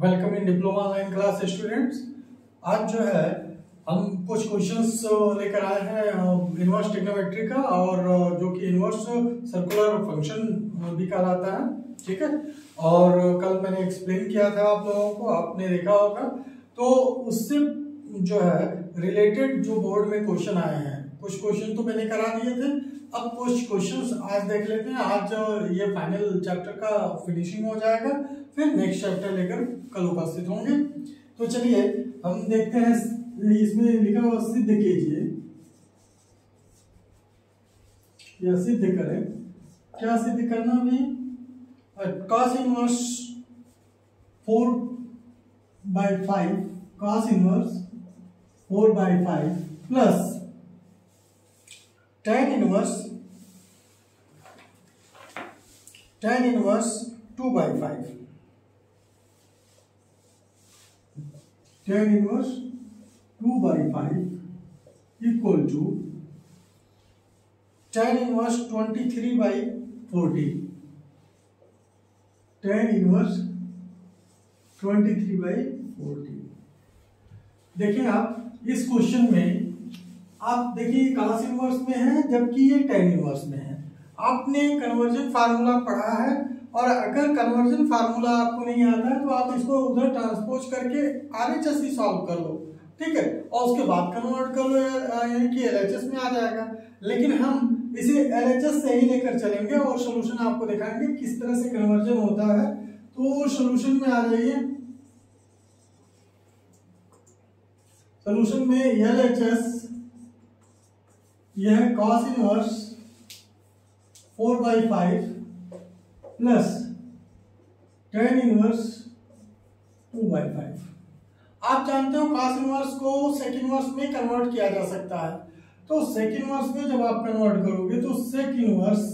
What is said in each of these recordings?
Welcome in diploma online class students. आज जो है हम कुछ क्वेश्चंस लेकर आए हैं इनवर्स ट्रिग्नोमेट्री का, और जो कि इनवर्स सर्कुलर फंक्शन भी कहलाता है, ठीक है। और कल मैंने एक्सप्लेन किया था आप लोगों को, आपने देखा होगा। तो उससे जो है रिलेटेड जो बोर्ड में क्वेश्चन आए हैं, कुछ क्वेश्चन तो मैंने करा दिए थे, अब कुछ क्वेश्चन आज देख लेते हैं। आज ये फाइनल चैप्टर का फिनिशिंग हो जाएगा, फिर नेक्स्ट चैप्टर लेकर कल उपस्थित होंगे। तो चलिए हम देखते हैं, इसमें लिखा हुआ सिद्ध कीजिए या सिद्ध करें। क्या सिद्ध करना भी? cos inverse 4/5 cos inverse 4/5 plus tan inverse 2/5 equal to tan inverse 23 by 40। देखिए आप इस क्वेश्चन में, आप देखिए cos इनवर्स में है जबकि ये tan इनवर्स में है। आपने कन्वर्जन फार्मूला पढ़ा है, और अगर कन्वर्जन फार्मूला आपको नहीं आता है तो आप इसको उधर ट्रांसपोज करके RHS ही सॉल्व कर लो, ठीक है, और उसके बाद कन्वर्ट कर लो, यानी कि LHS में आ जाएगा। लेकिन हम इसे LHS से ही लेकर चलेंगे और सोल्यूशन आपको दिखाएंगे किस तरह से कन्वर्जन होता है। तो सोल्यूशन में आ जाइए। सोल्यूशन में LHS यह है cos inverse 4/5 plus tan inverse 2/5। आप जानते हो cos इनवर्स को sec इनवर्स में कन्वर्ट किया जा सकता है। तो sec इनवर्स में जब आप कन्वर्ट करोगे तो sec इनवर्स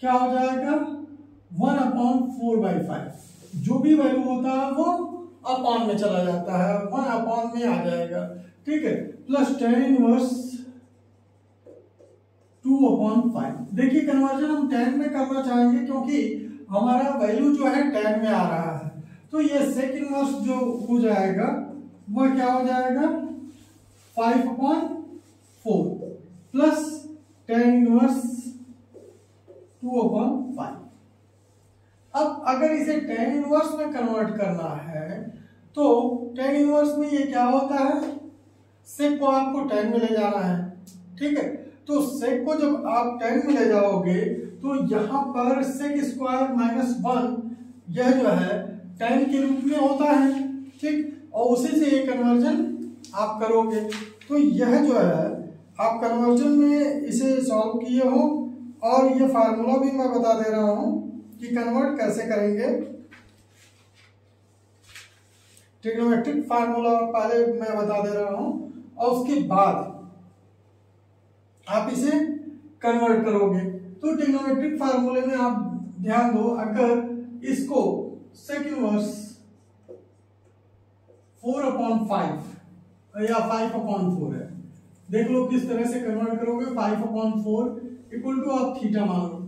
क्या हो जाएगा? 1/4/5। जो भी वैल्यू होता है वो अपॉन में चला जाता है, 1/4 में आ जाएगा, ठीक है, प्लस tan इनवर्स 2/5। देखिए कन्वर्जन हम tan में करना चाहेंगे क्योंकि हमारा वैल्यू जो है tan में आ रहा है। तो ये sec इनवर्स जो हो जाएगा वह क्या हो जाएगा? 5/4 प्लस tan इनवर्स 2/5। अब अगर इसे tan इनवर्स में कन्वर्ट करना है तो tan इनवर्स में ये क्या होता है? sec को आपको tan में ले जाना है, ठीक है। तो sec को जब आप tan में ले जाओगे तो यहाँ पर sec² - 1 यह जो है tan के रूप में होता है, ठीक, और उसी से ये कन्वर्जन आप करोगे। तो यह जो है आप कन्वर्जन में इसे सॉल्व किए हो, और ये फार्मूला भी मैं बता दे रहा हूँ कि कन्वर्ट कैसे करेंगे। ट्रिग्नोमेट्रिक फार्मूला पहले मैं बता दे रहा हूँ, और उसके बाद आप इसे कन्वर्ट करोगे। तो ट्रिग्नोमेट्रिक फार्मूले में आप ध्यान दो, अगर इसको sec इनवर्स 4/5 या 5/4 है, देख लो किस तरह से कन्वर्ट करोगे। 5/4 इक्वल टू आप थीटा मान लो,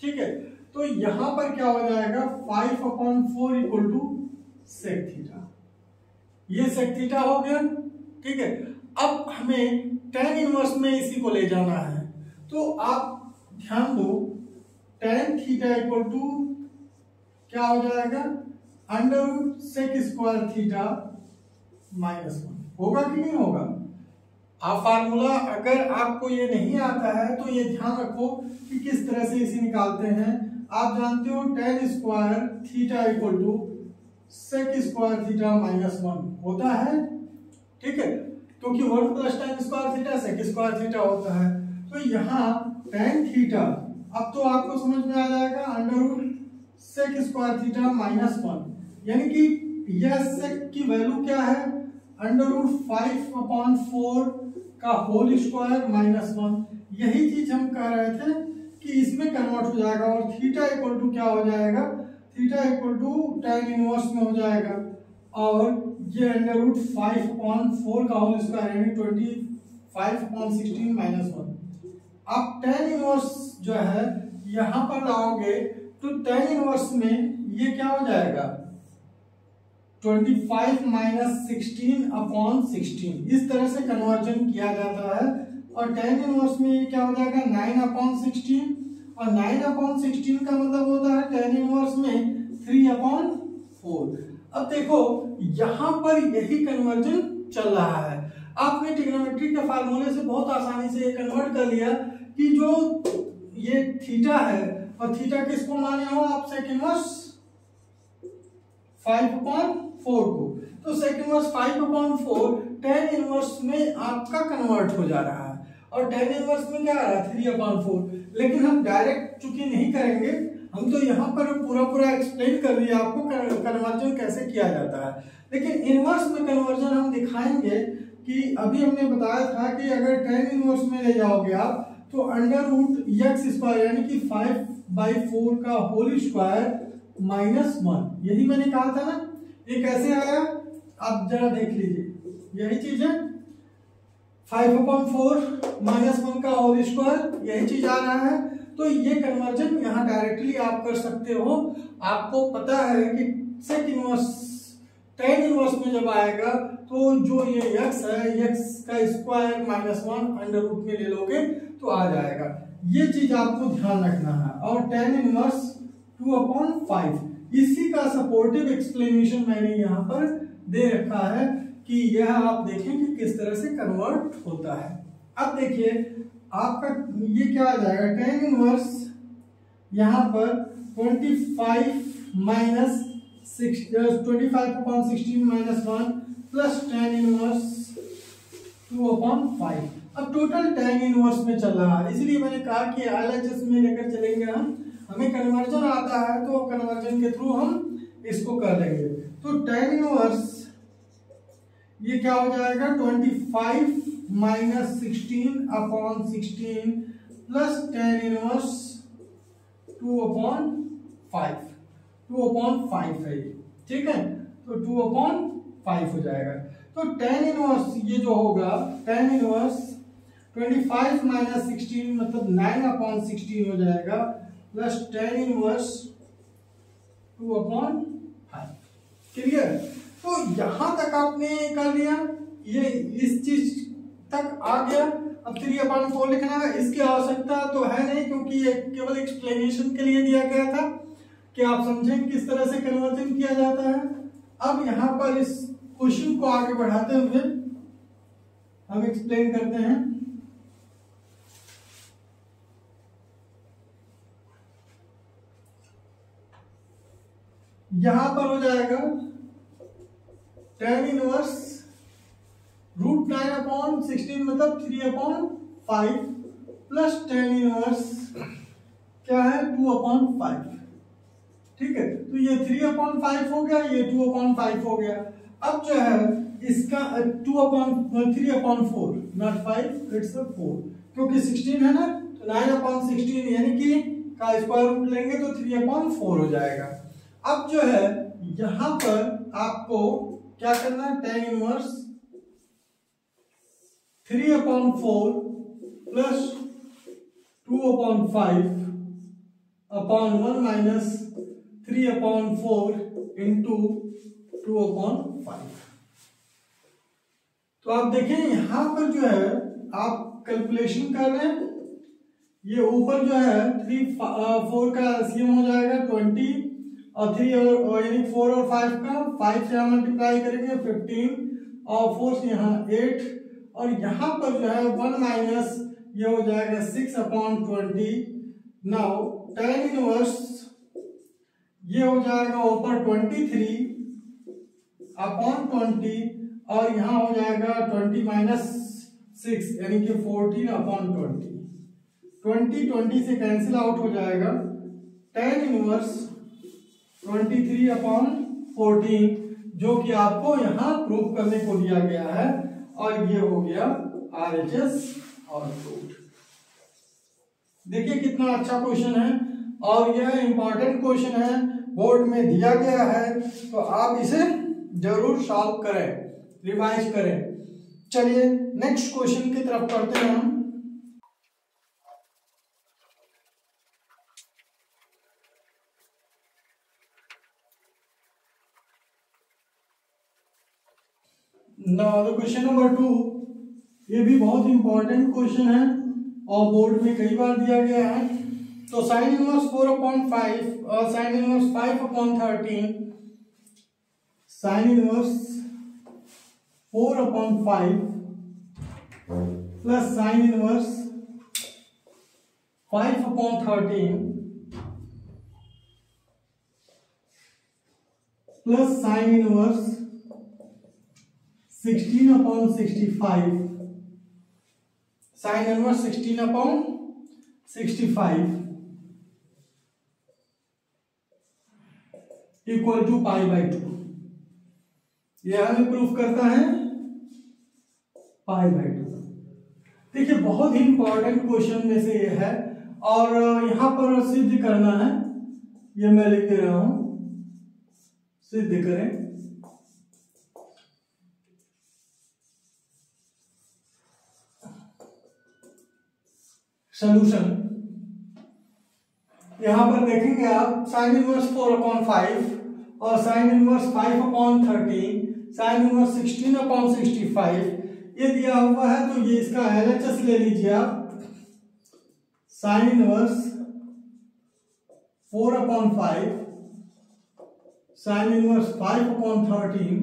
ठीक है। तो यहां पर क्या हो जाएगा? 5/4 इक्वल टू sec थीटा। ये sec थीटा हो गया, ठीक है। अब हमें tan इनवर्स में इसी को ले जाना है, तो आप ध्यान दो tan थीटा इक्वल टू क्या हो जाएगा? अंडर sec² थीटा - 1 होगा कि नहीं होगा? आप फार्मूला, अगर आपको ये नहीं आता है तो ये ध्यान रखो कि किस तरह से इसे निकालते हैं। आप जानते हो tan² theta equal to sec² theta - 1 होता है, ठीक है, क्योंकि 1 + tan² थीटा sec² थीटा होता है। तो यहाँ tan थीटा अब तो आपको समझ में आ जाएगा, sec² थीटा - 1, यानी कि यह sec की वैल्यू क्या है? 5/4 का होल स्क्वायर - 1। यही चीज हम कह रहे थे कि इसमें कन्वर्ट हो जाएगा, और थीटा इक्वल टू क्या हो जाएगा? Theta equal to tan inverse में हो जाएगा, और ये अंडर रूट 5/4 का होल स्क्वायर यानी 25/16 - 1। आप tan इनवर्स जो है यहाँ पर लाओगे तो tan इनवर्स में ये क्या हो जाएगा? 25 - 16/16 इस तरह से कन्वर्जन किया जाता है। और tan इनवर्स में ये क्या हो जाएगा 9/16 और 9/16 का मतलब होता है tan इनवर्स में 3/4। अब देखो यहाँ पर यही कन्वर्जन चल रहा है। आपने ट्रिग्नोमेट्री के फार्मूले से बहुत आसानी से ये कन्वर्ट कर लिया कि जो ये थीटा है और थीटा किसको माने हो आप सेक इनवर्स 5/4 को, तो सेक इनवर्स 5/4 tan इनवर्स में आपका कन्वर्ट हो जा रहा है। और tan इनवर्स में क्या आ रहा है 3/4। लेकिन हम डायरेक्ट चूंकि नहीं करेंगे, हम तो यहाँ पर पूरा एक्सप्लेन कर दिया आपको कन्वर्जन कैसे किया जाता है, लेकिन इनवर्स में कन्वर्जन हम दिखाएंगे कि अभी हमने बताया था कि अगर tan इनवर्स में ले जाओगे आप तो √x² यानी कि 5/4 का होल स्क्वायर -1, यही मैंने कहा था ना। ये कैसे आया आप जरा देख लीजिए, यही चीज है 5/4 - 1 का होल स्क्वायर, यही चीज आ रहा है। तो ये कन्वर्जन यहाँ डायरेक्टली आप कर सकते हो। आपको पता है कि सेक इनवर्स tan इनवर्स में जब आएगा तो जो ये x है, x का स्क्वायर -1 अंडर रूट में ले लोगे तो आ जाएगा। ये चीज आपको ध्यान रखना है। और tan इनवर्स 2/5 इसी का सपोर्टिव एक्सप्लेनेशन मैंने यहाँ पर दे रखा है कि यह आप देखें कि किस तरह से कन्वर्ट होता है। अब देखिए आपका ये क्या आ जाएगा tan इनवर्स यहाँ पर 25 - 16/16 - 1 प्लस tan इनवर्स 2/5। अब टोटल tan इनवर्स में चल रहा है, इसलिए मैंने कहा कि LHS में लेकर चलेंगे हम, हमें कन्वर्जन आता है तो कन्वर्जन के थ्रू हम इसको कर लेंगे। तो tan इनवर्स ये क्या हो जाएगा 25 - 16/16 प्लस tan इनवर्स 2/5 है, ठीक है। तो 2/5 हो जाएगा। तो tan इनवर्स ये जो होगा tan इनवर्स 25 - 16 मतलब 9/16 हो जाएगा प्लस tan इनवर्स 2/5। क्लियर? तो यहाँ तक आपने कर लिया, ये इस चीज तक आ गया। अब 3/4 लिखना है, इसकी आवश्यकता तो है नहीं क्योंकि ये केवल एक्सप्लेनेशन के लिए दिया गया था कि आप समझें किस तरह से कन्वर्जन किया जाता है। अब यहाँ पर इस क्वेश्चन को आगे बढ़ाते हुए हम एक्सप्लेन करते हैं। यहाँ पर हो जाएगा tan इनवर्स √9/16 मतलब 3/5 प्लस tan इनवर्स क्या है 2/5, ठीक है। तो ये 3/5 हो गया, ये 2/5 हो गया। अब जो है इसका 3/4 नॉट 5 इट्स 4 क्योंकि 16 है ना, तो 9/16 यानी कि का स्क्वायर रूट लेंगे तो 3/4 हो जाएगा। अब जो है यहाँ पर आपको क्या करना है tan inverse 3/4 plus 2/5 - 1 minus 3/4 into 2/5। तो आप देखें यहाँ पर जो है आप कैलकुलेशन कर रहे हैं, ये ऊपर जो है 3/4 का एलसीएम हो जाएगा 20 और 3 और यानी 4 और 5 का 5 से हम मल्टीप्लाई करेंगे 15 और 4 से यहाँ 8 और यहाँ पर जो है 1 माइनस ये हो जाएगा 6/20। नाउ tan इनवर्स ये हो जाएगा ऊपर 23/20 और यहाँ हो जाएगा 20 - 6 यानी कि 14/20। 20 से कैंसिल आउट हो जाएगा। tan इनवर्स 23/14 जो कि आपको यहाँ प्रूव करने को दिया गया है। और ये हो गया RHS आउटपुट। देखिए कितना अच्छा क्वेश्चन है और यह इंपॉर्टेंट क्वेश्चन है, बोर्ड में दिया गया है तो आप इसे जरूर सॉल्व करें, रिवाइज करें। चलिए नेक्स्ट क्वेश्चन की तरफ बढ़ते हैं हम। नाउ द क्वेश्चन नंबर 2, ये भी बहुत इंपॉर्टेंट क्वेश्चन है और बोर्ड में कई बार दिया गया है। तो साइन इनवर्स 4/5 और sine inverse 5/13, sine inverse 4/5 plus sine inverse 5/13 plus sine inverse 16/65, sine inverse 16/65 equal to π/2। यह हमें प्रूफ करता है π/2। देखिए बहुत ही इंपॉर्टेंट क्वेश्चन में से यह है और यहां पर सिद्ध करना है। यह मैं लिख दे रहा हूं, सिद्ध करें। सॉल्यूशन यहां पर देखेंगे आप, साइन इनवर्स 4/5 और साइन इनवर्स 5/13, साइन इनवर्स 16/65 ये दिया हुआ है। तो ये इसका LHS ले लीजिए आप। Sine inverse 4/5, sine inverse 5/13,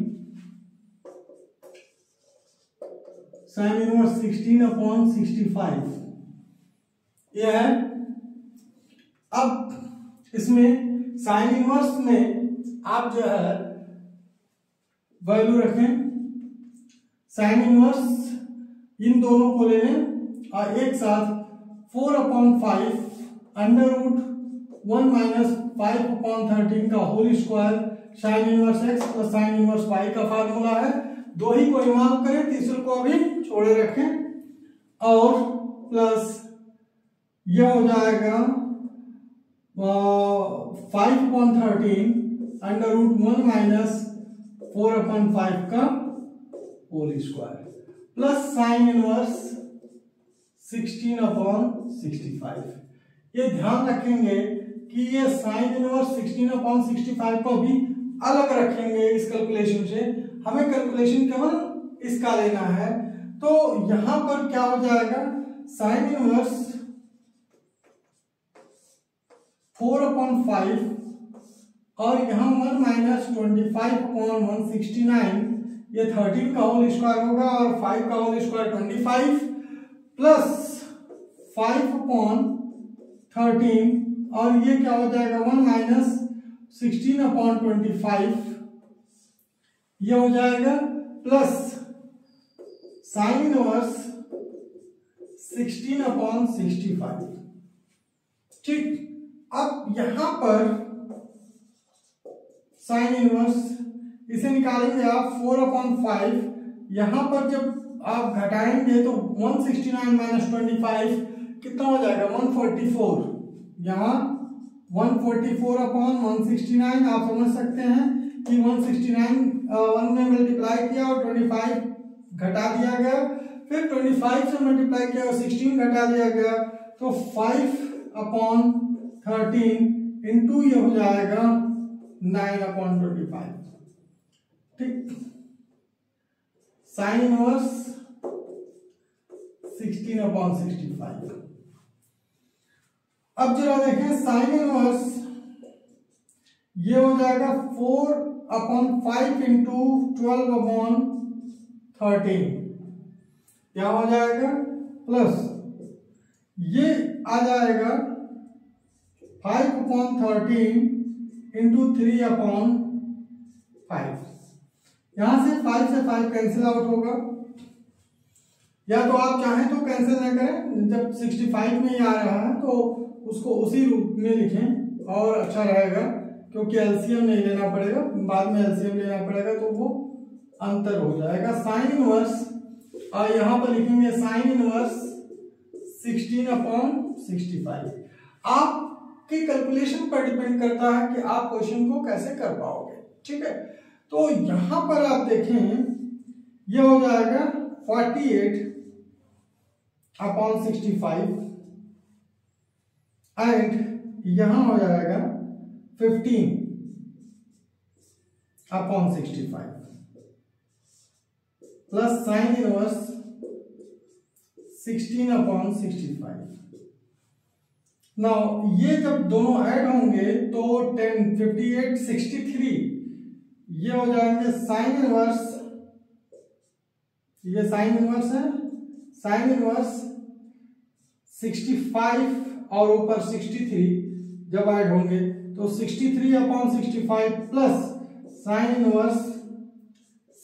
sine inverse 16/65 ये है। अब इसमें साइन इनवर्स में आप जो है वैल्यू रखें, साइन इनवर्स इन दोनों को ले लें और एक साथ 4/5 √1 माइनस 5/13 का whole square sine inverse x plus sine inverse y का फार्मूला है। दो ही को इमाम करें, तीसरे को अभी छोड़े रखें और प्लस यह हो जाएगा 5/13 √1 माइनस 4/5 का whole square plus sine inverse 16/65। ये ध्यान रखेंगे कि ये साइन इनवर्स 16/65 को भी अलग रखेंगे इस कैलकुलेशन से। हमें कैलकुलेशन केवल इसका लेना है। तो यहां पर क्या हो जाएगा, साइन इनवर्स 4/5 और यहाँ 1 माइनस 25/169 ये 13 का होल स्क्वायर होगा और 5 का होल स्क्वायर 25 प्लस 5/13 और ये क्या हो जाएगा 1 माइनस 16/25 ये हो जाएगा प्लस साइन इनवर्स 16/65। ठीक, अब यहाँ पर साइन इनवर्स इसे निकालेंगे आप 4/5, यहाँ पर जब आप घटाएंगे तो 169 माइनस 25 कितना हो जाएगा 144, यहाँ 144/169 आप समझ सकते हैं कि 169 में मल्टीप्लाई किया और 25 घटा दिया गया, फिर 25 से मल्टीप्लाई किया और 16 घटा दिया गया तो 5/13 इंटू ये हो जाएगा 9/25। ठीक, साइन इनवर्स 16/65। अब जरा देखें साइन इनवर्स ये हो जाएगा 4/5 इंटू 12/13 क्या हो जाएगा प्लस ये आ जाएगा 5/13 इंटू 3/5। यहां से 5 से 5 कैंसिल आउट होगा, या तो आप चाहें तो कैंसिल ना करें, जब 65 में ही आ रहा है तो उसको उसी रूप में लिखें और अच्छा रहेगा क्योंकि एलसीएम नहीं लेना पड़ेगा, बाद में एलसीएम लेना पड़ेगा तो वो अंतर हो जाएगा। साइन इनवर्स और यहाँ पर लिखेंगे साइन इनवर्स 16/65। आप कि कैलकुलेशन पर डिपेंड करता है कि आप क्वेश्चन को कैसे कर पाओगे। ठीक है, तो यहां पर आप देखें ये हो जाएगा 48/65 एंड यहां हो जाएगा 15/65। Plus sine inverse 16/65। नाउ ये जब दोनों ऐड होंगे तो 10, 58, 63 ये हो जाएंगे साइन इनवर्स, ये साइन इनवर्स है, साइन इनवर्स 65 और ऊपर 63 जब ऐड होंगे तो 63/65 प्लस साइन इनवर्स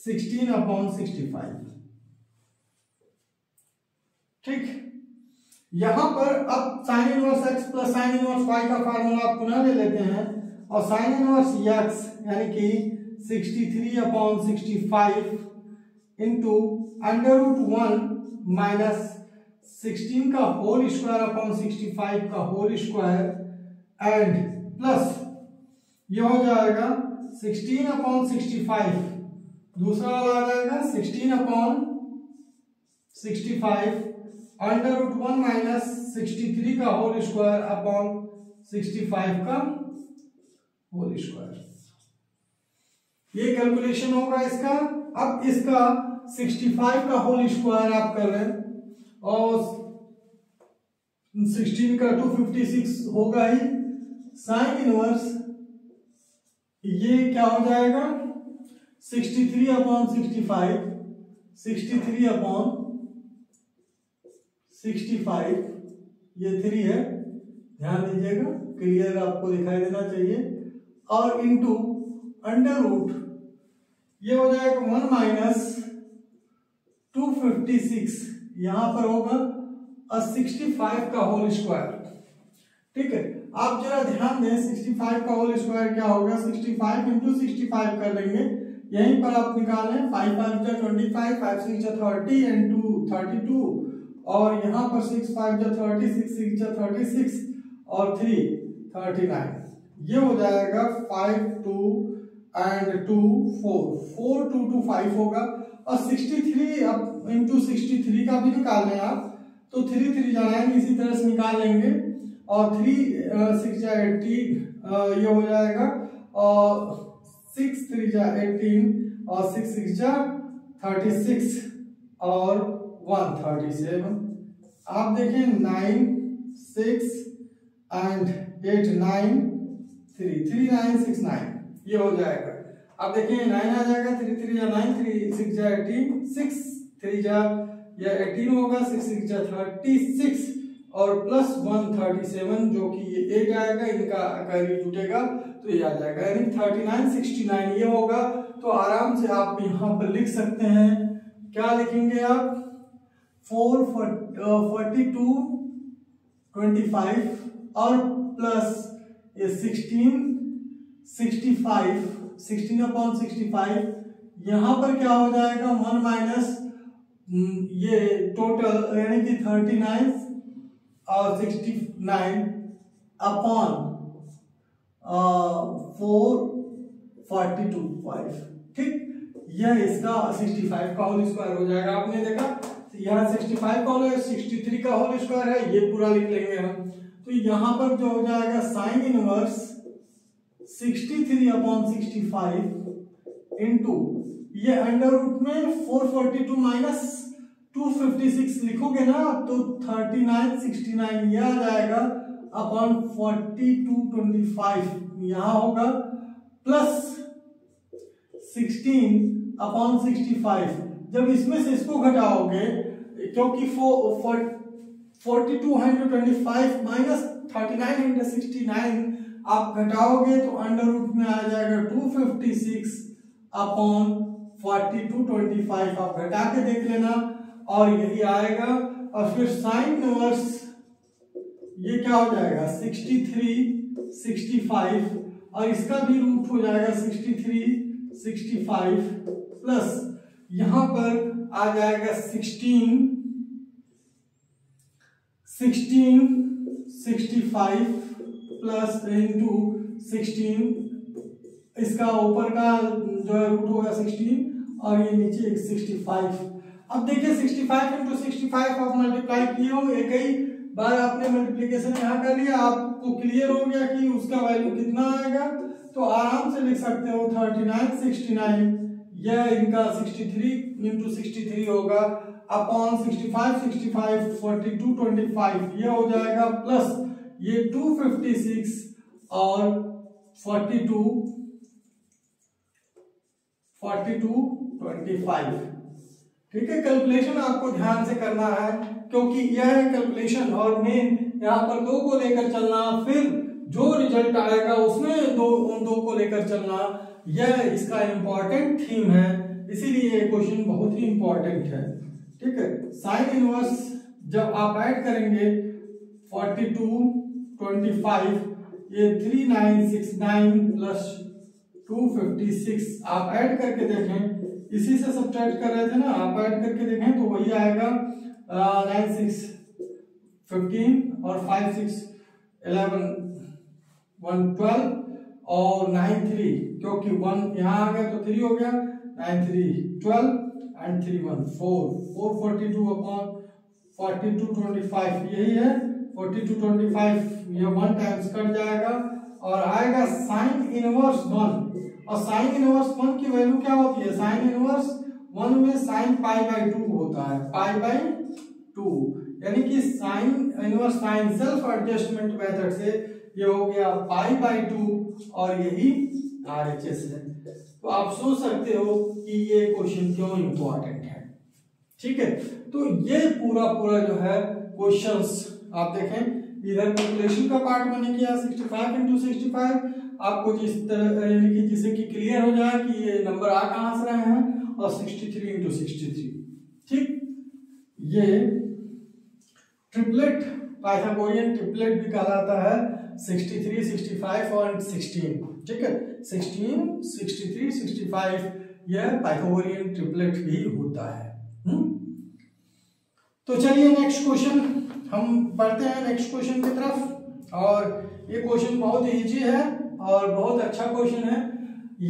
16/65। ठीक, यहां पर अब sine inverse x plus sine inverse y का फार्मूला आप पुनः ले लेते हैं और साइन इनवर्स x यानी कि 63/65 इंटू √1 माइनस 16 का होल स्क्वायर अपॉन 65 का होल स्क्वायर एंड प्लस यह हो जाएगा 16/65, दूसरा वाला आ जाएगा 16/65 √1 माइनस 63 का होल स्क्वायर अपॉन 65 का होल स्क्वायर। ये कैलकुलेशन होगा इसका। अब इसका 65 का होल स्क्वायर आप कर रहे हैं और 16 का 256 होगा ही, साइन इनवर्स ये क्या हो जाएगा 63/65 63/65 ये 3 है, ध्यान दीजिएगा क्लियर आपको दिखाई देना चाहिए, और इंटू √ ये हो जाएगा 1 माइनस 256 यहां पर होगा और 65 का होल स्क्वायर। ठीक है, आप जरा ध्यान दें 65 का होल स्क्वायर क्या होगा, 65 इंटू 65 कर लेंगे, यहीं पर आप निकालें 5 5 25 5 6 30 इंटू 32 और यहाँ पर 6 5 30 6 6 36 और 3 39 ये हो जाएगा 5 2 and 2 4 4 2 2 5 होगा और 63 अब इंटू 63 का भी निकाल लें आप तो 3 3 जाएंगे, इसी तरह से निकाल लेंगे और 3 6 18 ये हो जाएगा और 6 3 18 और 6 6 36 और 137। आप देखें 9 6 and 8 9 3 3 9 6 9 ये हो जाएगा। अब देखिए 9 आ जाएगा 3 3 या 9 3 6 या 18 6 3 या 18 होगा 6 6 या 36 और प्लस 137 जो कि ये 8 आएगा, इनका कैरी जुटेगा तो ये आ जाएगा यानी 39 69 ये होगा। तो आराम से आप यहाँ पर लिख सकते हैं, क्या लिखेंगे आप 4 42 25 और प्लस ये 16 65 16/65 यहाँ पर क्या हो जाएगा 1 माइनस ये टोटल यानी कि 39 और 69 अपॉन 4 42 5। ठीक, यह इसका 65 का होल स्क्वायर हो जाएगा। आपने देखा यहाँ 65 का होल 63 का होल स्क्वायर है, ये पूरा लिख लेंगे हम तो यहाँ पर जो हो जाएगा साइन इनवर्स 63/65 इंटू ये अंडररूट में 442 माइनस 256 लिखोगे ना तो 39 69 यह आ जाएगा अपॉन 42 25 यहाँ होगा प्लस 16/65। जब इसमें से इसको घटाओगे क्योंकि 42 25 माइनस 39 69 आप घटाओगे तो अंडर रूट में आ जाएगा 256 अपॉन 42 25 आप घटा के देख लेना और यही आएगा। और फिर साइन इनवर्स ये क्या हो जाएगा 63 65 और इसका भी रूट हो जाएगा 63 65 प्लस यहां पर आ जाएगा 16 65 प्लस इंटू 16 इसका ऊपर का जो है रूट होगा 16 और ये नीचे 65। अब देखिए 65 इंटू 65 आप मल्टीप्लाई किए हो, एक ही बार आपने मल्टीप्लीकेशन यहाँ कर लिया, आपको क्लियर हो गया कि उसका वैल्यू कितना आएगा तो आराम से लिख सकते हो 39 69 यह इनका 63 × 63 होगा अपॉन 65 42 25 ये हो जाएगा प्लस ये 256 और 42 25। ठीक है, कैलकुलेशन आपको ध्यान से करना है क्योंकि यह है कैलकुलेशन और मेन यहाँ पर 2 को लेकर चलना, फिर जो रिजल्ट आएगा उसमें उन दो को लेकर चलना, यह इसका इम्पोर्टेंट थीम है, इसीलिए ये क्वेश्चन बहुत ही इम्पोर्टेंट है। ठीक है, साइन इनवर्स जब आप ऐड करेंगे 42 25 ये 3969 प्लस 256 आप ऐड करके देखें, इसी से सब्ट्रैक्ट कर रहे थे ना, आप ऐड करके देखें तो वही आएगा 9 6 15 और 5 6 11 1 12 और 9 3 क्योंकि 1 यहाँ आ गया तो 3 हो गया, 9 3 12 एंड 3 1 4 42 अपॉन 42 25 यही है 42 25 ये 1 टाइम्स कट जाएगा और आएगा साइन इनवर्स 1 और साइन इनवर्स 1 की वैल्यू क्या होती है, साइन इनवर्स 1 में साइन π/2 होता है, π/2 यानी कि sine inverse sine self adjustment method से ये हो गया π/2 और यही RHS है। तो आप सोच सकते हो कि ये क्वेश्चन क्यों इम्पोर्टेंट है। ठीक है, तो ये पूरा जो है क्वेश्चंस आप देखें, इधर कैलकुलेशन का पार्ट मैंने किया 65 × 65 आपको जिस तरह यानी कि जिसे कि क्लियर हो जाए कि ये नंबर आ कहाँ से रहे हैं, और 63 × 63। ठीक, ये ट्रिपलेट पाइथागोरियन ट्रिपलेट भी कहलाता है, 63 65 और 16। ठीक है, 16 63 65 यह पाइथागोरियन ट्रिपलेट भी होता है। तो चलिए नेक्स्ट क्वेश्चन हम पढ़ते हैं, नेक्स्ट क्वेश्चन की तरफ। और ये क्वेश्चन बहुत इजी है और बहुत अच्छा क्वेश्चन है,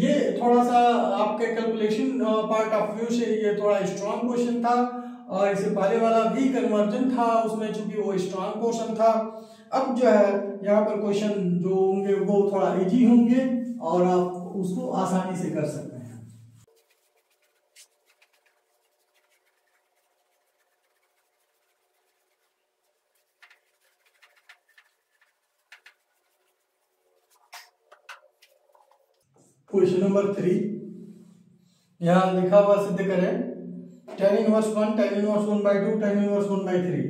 ये थोड़ा सा आपके कैलकुलेशन पार्ट ऑफ व्यू से ये थोड़ा स्ट्रांग क्वेश्चन था और इससे पहले वाला भी कन्वर्जन था, उसमें चूंकि वो स्ट्रांग क्वेश्चन था। अब जो है यहाँ पर क्वेश्चन जो होंगे वो थोड़ा इजी होंगे और आप उसको आसानी से कर सकते हैं। क्वेश्चन नंबर 3 यहाँ लिखा हुआ सिद्ध करें tan inverse 1 tan inverse 1/2 tan inverse 1/3।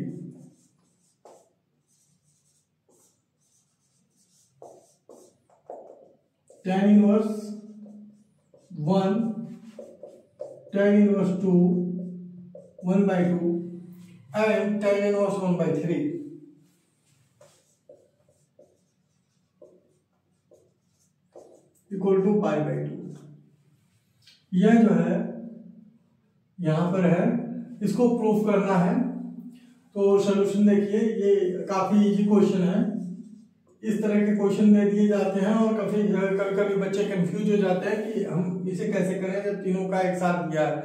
tan inverse 1 tan inverse 2 1/2 and tan inverse 1/3। π/2 यह जो है यहाँ पर है, इसको प्रूफ करना है। तो सोल्यूशन देखिए, ये काफी इजी क्वेश्चन है, इस तरह के क्वेश्चन दे दिए जाते हैं और कभी बच्चे कंफ्यूज हो जाते हैं कि हम इसे कैसे करें जब तीनों का एक साथ दिया है।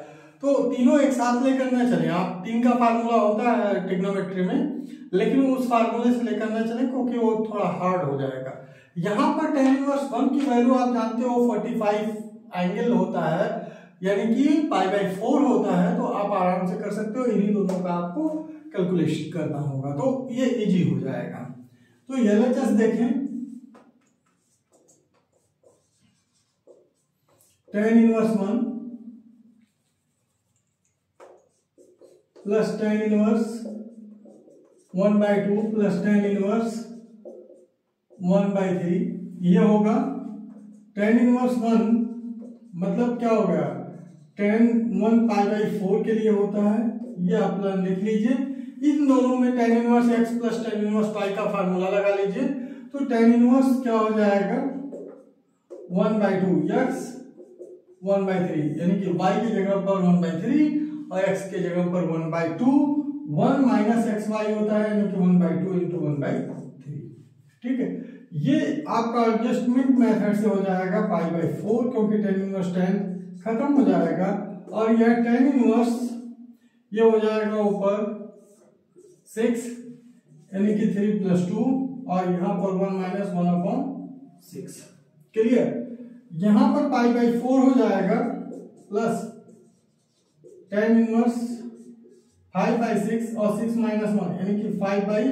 तो तीनों एक साथ लेकर ना चले आप, 3 का फार्मूला होता है ट्रिग्नोमेट्री में, लेकिन उस फार्मूले से लेकर ना चले क्योंकि वो थोड़ा हार्ड हो जाएगा। यहाँ पर tan इनवर्स 1 की वैल्यू आप जानते हो 45 एंगल होता है यानी कि π/4 होता है, तो आप आराम से कर सकते हो, इन्हीं दोनों का आपको कैलकुलेशन करना होगा तो ये इजी हो जाएगा। तो LHS देखें, tan inverse 1 plus tan inverse 1/2 plus tan inverse 1/3 ये होगा। tan इनवर्स 1 मतलब क्या हो गया, tan 1 π/4 के लिए होता है, ये आप लिख लीजिए। इन दोनों में tan inverse x plus tan inverse y का फार्मूला लगा लीजिए, तो tan इनवर्स क्या हो जाएगा 1/2x 1/3 यानी कि y की जगह पर 1/3 और x के जगह पर 1/2। 1 - xy होता है यानी कि 1/2 × 1/3। ठीक है, ये आपका एडजस्टमेंट मेथड से हो जाएगा π/4 क्योंकि tan इनवर्स 10 खत्म हो जाएगा और यह tan इनवर्स ये हो जाएगा ऊपर 6 यानी कि 3 + 2 और यहाँ पर 1 - 1/6। क्लियर, यहाँ पर π/4 हो जाएगा प्लस tan इनवर्स 5/6 और 6 - 1 यानी कि 5/6,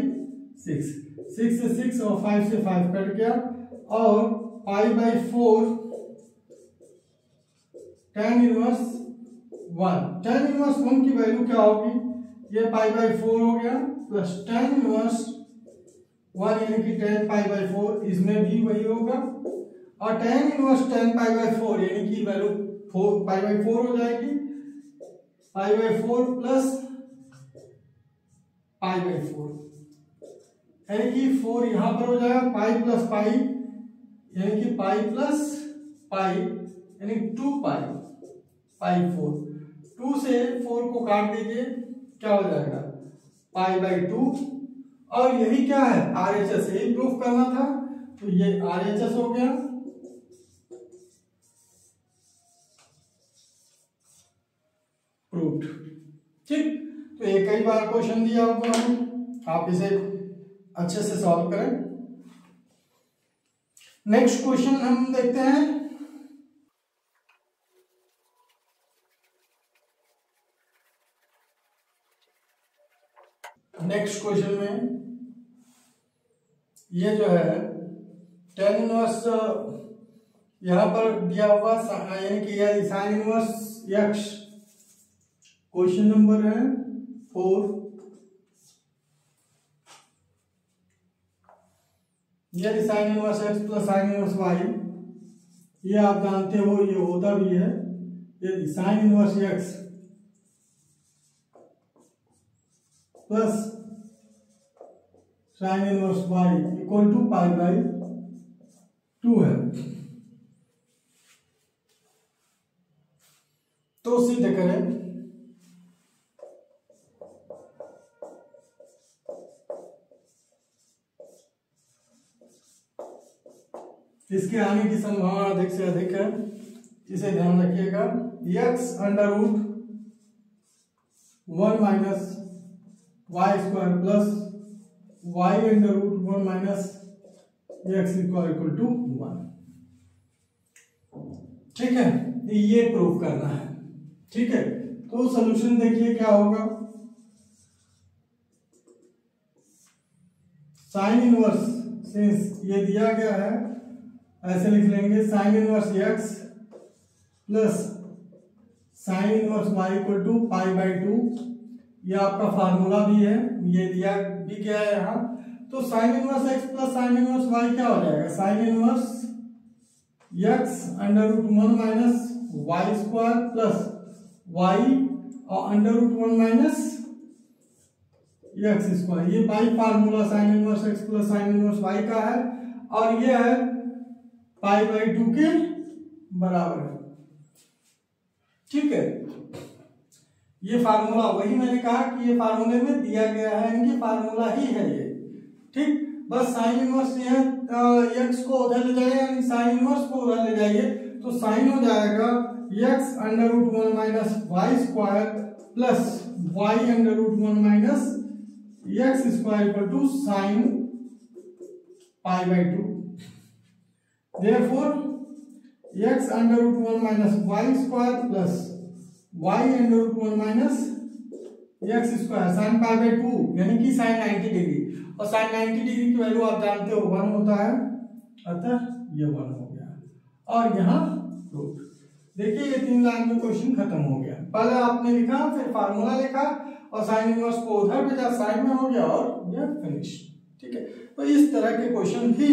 6 से 6 और 5 से 5 कट गया और 5/4 tan इनवर्स 1। tan इनवर्स 1 की वैल्यू क्या होगी, ये π/4 हो गया प्लस tan इनवर्स 1 यानी कि tan π/4 इसमें भी वही होगा और tan इनवर्स tan π/4 यानी कि वैल्यू 4 π/4 हो जाएगी, π/4 प्लस π/4 यानी कि 4 यहां पर हो जाएगा, पाई प्लस पाई यानी कि पाई प्लस पाई यानी 2 पाई, π/4 2 से 4 को काट दीजिए क्या हो जाएगा π/2 और यही क्या है RHS, यही प्रूफ करना था तो ये RHS हो गया। प्रूफ ठीक। तो ये कई बार क्वेश्चन दिया आपको है, आप इसे अच्छे से सॉल्व करें। नेक्स्ट क्वेश्चन हम देखते हैं। नेक्स्ट क्वेश्चन में ये जो है tan इनवर्स यहाँ पर दिया हुआ यानी कि यह sin inverse x question number है 4। यह sin inverse x plus sin inverse y ये आप जानते हो ये होता भी है, ये sin inverse x plus sin inverse y equal to π/2 है। तो सीधे करें इसके आने की संभावना अधिक से अधिक है, इसे ध्यान रखिएगा। x under root 1 - y² plus y under root 1 - x equal to 1। ठीक है, ये प्रूफ करना है। ठीक है, तो सोल्यूशन देखिए क्या होगा, साइन इनवर्स सिंस ये दिया गया है ऐसे लिख लेंगे sine inverse x plus sine inverse y equal to π/2। यह आपका फार्मूला भी है, ये दिया भी गया है यहाँ। तो sin inverse x plus sin inverse y क्या हो जाएगा, sin inverse x under root 1 - y² plus y और अंडर रूट 1 - x²। ये by formula sin inverse x plus sin inverse y का है और ये है π/2 के बराबर है। ठीक है, ये फार्मूला वही मैंने कहा कि ये फार्मूले में दिया गया है, इनकी फार्मूला ही है ये। ठीक, बस साइन इनवर्स x को उधर ले जाइए यानी साइन इनवर्स को उधर ले जाइए तो साइन हो जाएगा x under root 1 - y² plus y under root 1 - x² equal to sine π/2। Therefore x under root 1 - y² plus y under root 1 - x² sine π/2 यानी कि साइन 90 डिग्री और साइन 90 डिग्री की वैल्यू आप जानते हो 1 होता है, अतः ये 1 हो गया और यहाँ रूट। देखिए ये 3 लाइन में क्वेश्चन खत्म हो गया, पहले आपने लिखा फिर फार्मूला लिखा और साइन इनवर्स को उधर भेजा साइन में हो गया और ये फिनिश। ठीक है, तो इस तरह के क्वेश्चन भी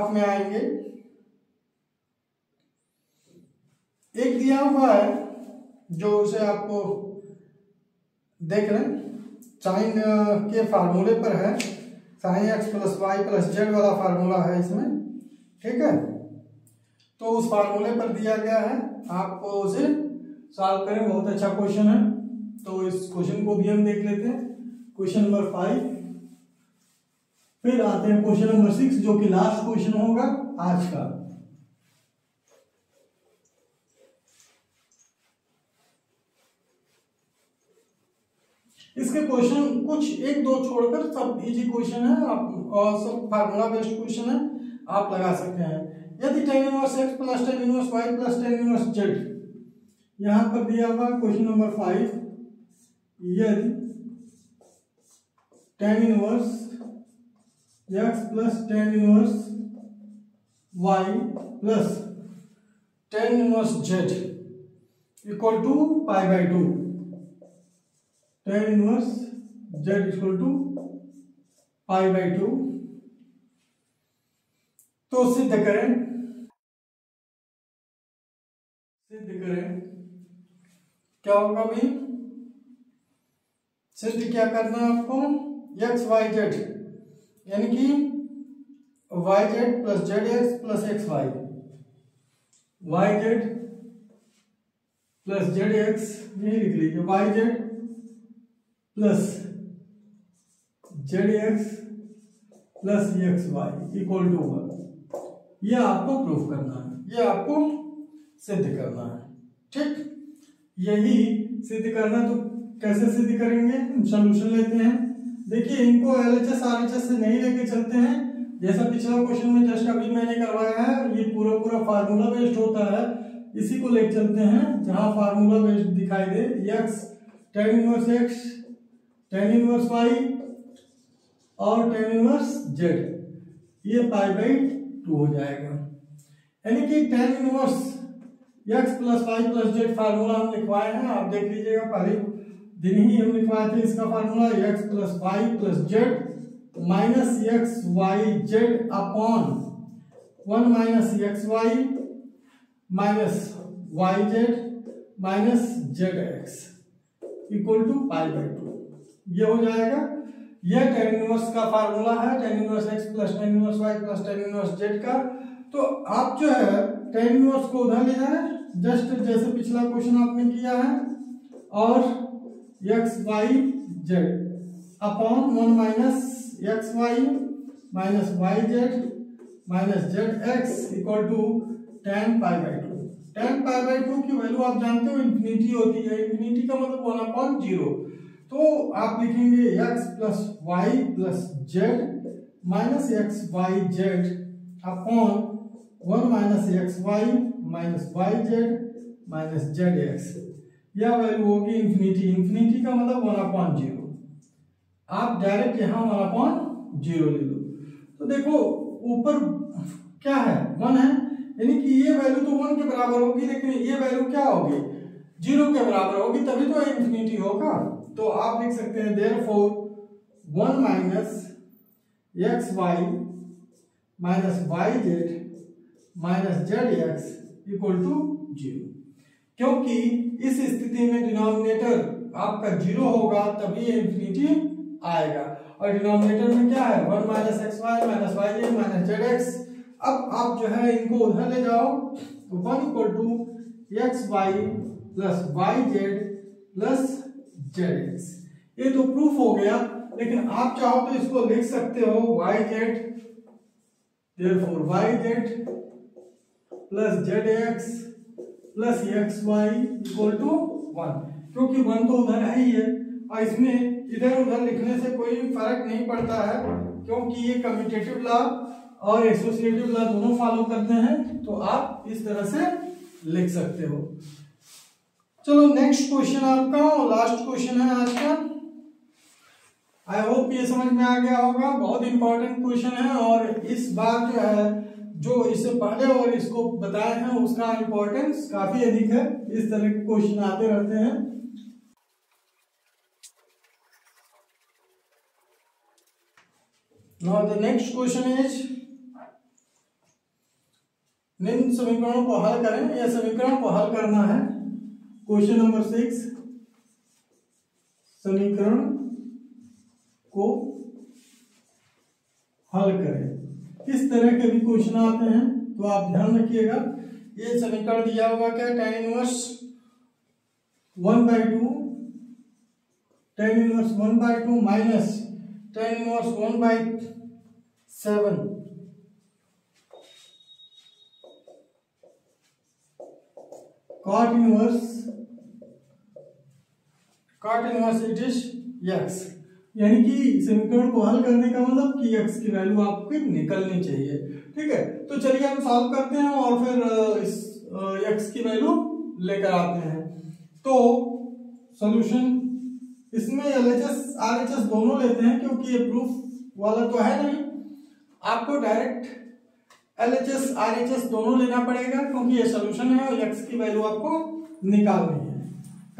आप में आएंगे। एक दिया हुआ है जो उसे आपको देख रहे हैं साइन के फार्मूले पर है, sine x plus y plus z वाला फार्मूला है इसमें। ठीक है, तो उस फार्मूले पर दिया गया है, आपको उसे सॉल्व करें। बहुत अच्छा क्वेश्चन है, तो इस क्वेश्चन को भी हम देख लेते हैं, क्वेश्चन नंबर 5। फिर आते हैं क्वेश्चन नंबर 6 जो कि लास्ट क्वेश्चन होगा आज का। इसके क्वेश्चन कुछ 1-2 छोड़कर सब इजी क्वेश्चन है आप, और सब फार्मूला बेस्ड क्वेश्चन है आप लगा सकते हैं। यदि tan inverse x plus tan inverse y plus tan inverse z यहाँ पर दिया हुआ क्वेश्चन नंबर 5, यदि tan inverse x plus tan inverse y plus tan inverse z equal to pi by 2, tan inverse z equal to pi by 2, तो सिद्ध करें क्या होगा भाई। सिद्ध क्या करना है आपको, एक्स वाई जेड यानी कि y z plus z x plus x y, y z plus z x, यही लिख लीजिए y z plus z x plus x y equal to 1। यह आपको प्रूफ करना है, यह आपको सिद्ध करना है, ठीक। यही सिद्ध करना, तो कैसे सिद्ध करेंगे, हम सोल्यूशन लेते हैं। देखिए इनको LHS RHS से नहीं लेके चलते हैं, जैसा पिछला क्वेश्चन में जस्ट अभी मैंने करवाया है, ये पूरा फार्मूला बेस्ड होता है, इसी को लेके चलते हैं। जहां फार्मूला बेस्ड दिखाई दे, x tan inverse x tan inverse y और tan इनवर्स z, ये पाई बाई 2 हो जाएगा। यानी कि tan inverse x plus y plus z formula हम लिखवाए हैं, आप देख लीजिएगा, पहले दिन ही हम लिखवाए थे इसका formula, x plus y plus z minus x y z upon 1 minus x y minus y z minus z x equal to pi by 2, ये हो जाएगा। यह tan इनवर्स का फार्मूला है, tan inverse x plus tan inverse y plus tan inverse z का। तो आप जो है tan इनवर्स को उधर ले जाना, जस्ट जैसे पिछला क्वेश्चन आपने किया है, और x y z upon 1 minus x y minus y z minus z x equal to tan pi by 2। tan pi by 2 की वैल्यू आप जानते हो इन्फिनिटी होती है, इन्फिनिटी का मतलब 1/0। तो आप लिखेंगे x plus y plus z minus x y z upon 1 minus x y minus y z minus z x, यह वैल्यू होगी इन्फिनिटी, इन्फिनिटी का मतलब 1/0। आप डायरेक्ट यहाँ 1/0 ले लो, तो देखो ऊपर क्या है, 1 है, यानी कि ये वैल्यू तो 1 के बराबर होगी, लेकिन ये वैल्यू क्या होगी, 0 के बराबर होगी, तभी तो इन्फिनिटी होगा। तो आप लिख सकते हैं therefore 1 minus x y minus y z minus z x equal to 0, क्योंकि इस स्थिति में डिनोमिनेटर आपका 0 होगा, तभी इन्फिनिटी आएगा, और डिनोमिनेटर में क्या है, 1 minus x y minus y z minus z x. अब आप जो है इनको उधर ले जाओ, तो 1 equal to x y plus y z plus z x, ये तो प्रूफ हो गया। लेकिन आप चाहो तो इसको लिख सकते हो y z, therefore y z plus z x plus x y equal to 1, क्योंकि 1 तो उधर है ही है, और इसमें इधर उधर लिखने से कोई फर्क नहीं पड़ता है, क्योंकि ये कम्यूटेटिव लॉ और एसोसिएटिव लॉ दोनों फॉलो करते हैं। तो आप इस तरह से लिख सकते हो। चलो नेक्स्ट क्वेश्चन आपका और लास्ट क्वेश्चन है आज का। आई होप ये समझ में आ गया होगा, बहुत इंपॉर्टेंट क्वेश्चन है, और इस बार जो है जो इससे पहले और इसको बताए हैं उसका इंपॉर्टेंस काफी अधिक है। इस तरह के क्वेश्चन आते रहते हैं। Now the next question is, निम्न समीकरणों को हल करें। यह समीकरण को हल करना है, क्वेश्चन नंबर 6, समीकरण को हल करें। इस तरह के भी क्वेश्चन आते हैं, तो आप ध्यान रखिएगा। ये समीकरण दिया हुआ क्या, tan इनवर्स 1/2 tan इनवर्स 1/2 माइनस tan inverse 1/7 cot inverse it is x, यानी कि समीकरण को हल करने का मतलब कि x की वैल्यू आपकी निकलनी चाहिए, ठीक है। तो चलिए हम सॉल्व करते हैं और फिर इस x की वैल्यू लेकर आते हैं। तो सॉल्यूशन इसमें LHS RHS दोनों लेते हैं क्योंकि ये प्रूफ वाला तो है नहीं, आपको डायरेक्ट LHS RHS दोनों लेना पड़ेगा क्योंकि ये सॉल्यूशन है और x की वैल्यू आपको निकालनी है।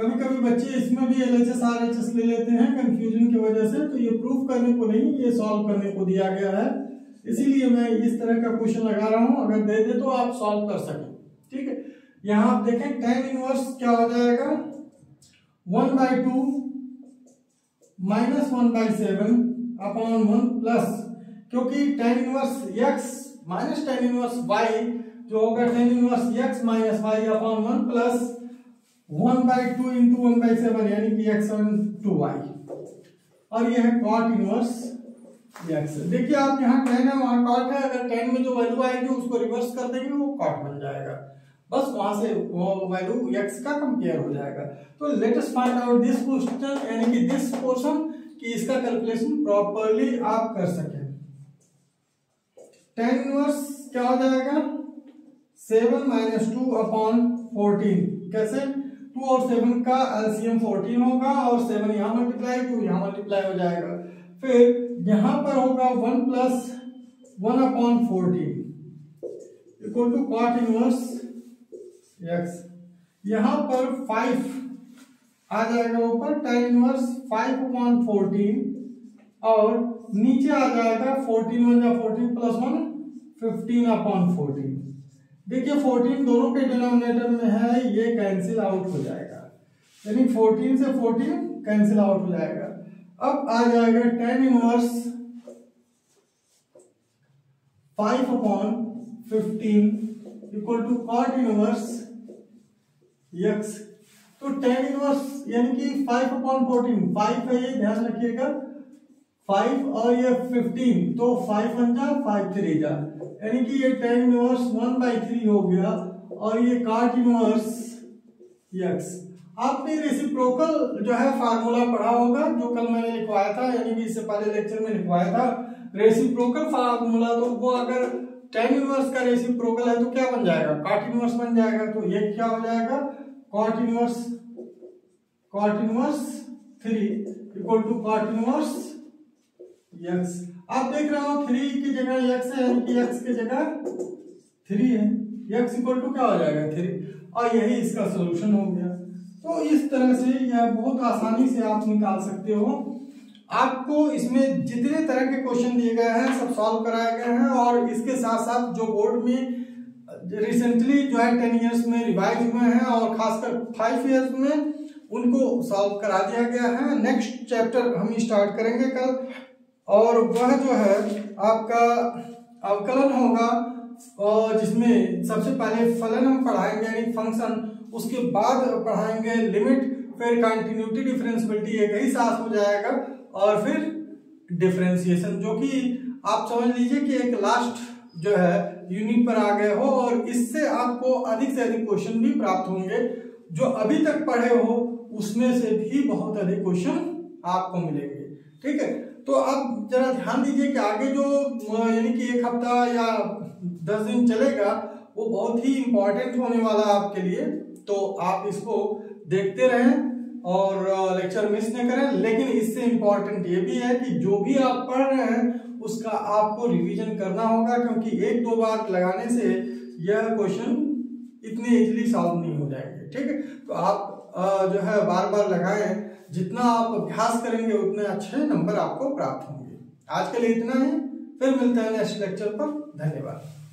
कभी कभी बच्चे इसमें भी LHS RHS ले लेते हैं कंफ्यूजन की वजह से, तो ये प्रूफ करने को नहीं, ये सॉल्व करने को दिया गया है, इसीलिए मैं इस तरह का क्वेश्चन लगा रहा हूं। अगर दे दे तो आप सॉल्व कर सकें, ठीक है। यहां आप देखें tan इनवर्स क्या हो जाएगा, 1/2 - 1/7 अपॉन 1 प्लस, क्योंकि tan inverse x minus tan inverse y जो होगा tan inverse x minus y upon 1 plus 1/2 × 1/7 यानी कि x/2y, और यह है cot इनवर्स x। देखिए आप यहाँ tan है वहां cot है, अगर tan में जो वैल्यू आएगी उसको रिवर्स कर देंगे वो cot बन जाएगा, बस वहां से वो वैल्यू x का कंपेयर हो जाएगा। तो let us find out this question यानी कि दिस पोर्शन कि इसका कैलकुलेशन प्रॉपर्ली आप कर सके। tan इनवर्स क्या हो जाएगा 7 - 2 अपॉन 14, कैसे 2 और 7 का LCM 14 होगा और 7 यहाँ मल्टीप्लाई 2 यहाँ मल्टीप्लाई हो जाएगा, फिर यहाँ पर होगा 1 + 1 upon 14 equal to cot inverse x। यहाँ पर 5 आ जाएगा ऊपर tan इनवर्स 5/14 और नीचे आ जाएगा 14 + 1 15/14। देखिए 14 दोनों के डिनोमिनेटर में है, ये कैंसिल आउट हो जाएगा, यानी 14 से 14 कैंसिल आउट हो जाएगा। अब आ जाएगा tan inverse 5/15 equal to cot inverse x। तो tan इनवर्स यानी कि 5/14, 5 है ये ध्यान रखिएगा 5 और ये 15, तो 5 × 5 × 3 यानी कि ये tan इनवर्स 1/3 हो गया और ये cot इनवर्स x। आपने रेसिप्रोकल जो है फार्मूला पढ़ा होगा जो कल मैंने लिखवाया था, यानी कि इससे पहले लेक्चर में लिखवाया था रेसिप्रोकल फार्मूला। तो वो अगर tan इनवर्स का रेसिप्रोकल है तो क्या बन जाएगा cot इनवर्स बन जाएगा, तो ये क्या हो जाएगा cot inverse 3 equal to cot inverse x। आप देख रहे हो 3 की जगह x है यानी कि x की जगह 3 है, x इक्वल टू क्या हो जाएगा 3 और यही इसका सॉल्यूशन हो गया। तो इस तरह से यह बहुत आसानी से आप निकाल सकते हो। आपको इसमें जितने तरह के क्वेश्चन दिए गए हैं सब सॉल्व कराए गए हैं, और इसके साथ साथ जो बोर्ड में रिसेंटली जो है 10 ईयर्स में रिवाइज हुए हैं और खासकर 5 ईयर्स में उनको सॉल्व करा दिया गया है। नेक्स्ट चैप्टर हम स्टार्ट करेंगे कल, और वह जो है आपका अवकलन होगा और जिसमें सबसे पहले फलन हम पढ़ाएंगे यानी फंक्शन, उसके बाद पढ़ाएंगे लिमिट, फिर कंटिन्यूटी डिफरेंसिबिलिटी एक ही साथ हो जाएगा, और फिर डिफरेंशिएशन जो कि आप समझ लीजिए कि एक लास्ट जो है यूनिट पर आ गए हो, और इससे आपको अधिक से अधिक क्वेश्चन भी प्राप्त होंगे जो अभी तक पढ़े हो उसमें से भी बहुत अधिक क्वेश्चन आपको मिलेंगे, ठीक है। तो आप जरा ध्यान दीजिए कि आगे जो यानी कि 1 हफ्ता या 10 दिन चलेगा वो बहुत ही इम्पोर्टेंट होने वाला आपके लिए, तो आप इसको देखते रहें और लेक्चर मिस न करें। लेकिन इससे इम्पोर्टेंट ये भी है कि जो भी आप पढ़ रहे हैं उसका आपको रिवीजन करना होगा, क्योंकि 1-2 बार लगाने से यह क्वेश्चन इतने इजीली सॉल्व नहीं हो जाएंगे, ठीक है। तो आप जो है बार बार लगाएं, जितना आप अभ्यास करेंगे उतने अच्छे नंबर आपको प्राप्त होंगे। आज के लिए इतना ही, फिर मिलते हैं नेक्स्ट लेक्चर पर। धन्यवाद।